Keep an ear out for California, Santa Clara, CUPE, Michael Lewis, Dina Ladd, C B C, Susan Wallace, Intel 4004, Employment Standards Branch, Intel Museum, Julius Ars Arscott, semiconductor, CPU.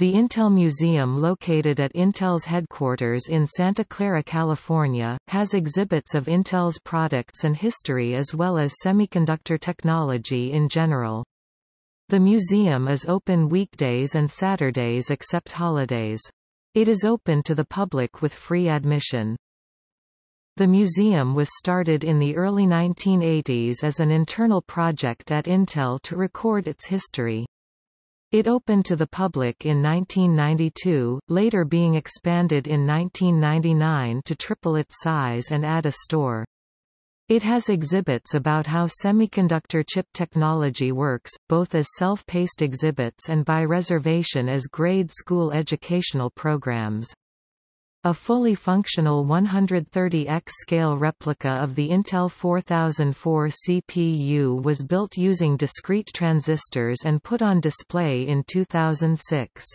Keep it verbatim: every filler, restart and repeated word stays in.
The Intel Museum, located at Intel's headquarters in Santa Clara, California, has exhibits of Intel's products and history as well as semiconductor technology in general. The museum is open weekdays and Saturdays except holidays. It is open to the public with free admission. The museum was started in the early nineteen eighties as an internal project at Intel to record its history. It opened to the public in nineteen ninety-two, later being expanded in nineteen ninety-nine to triple its size and add a store. It has exhibits about how semiconductor chip technology works, both as self-paced exhibits and by reservation as grade school educational programs. A fully functional one hundred thirty by scale replica of the Intel four thousand four C P U was built using discrete transistors and put on display in two thousand six.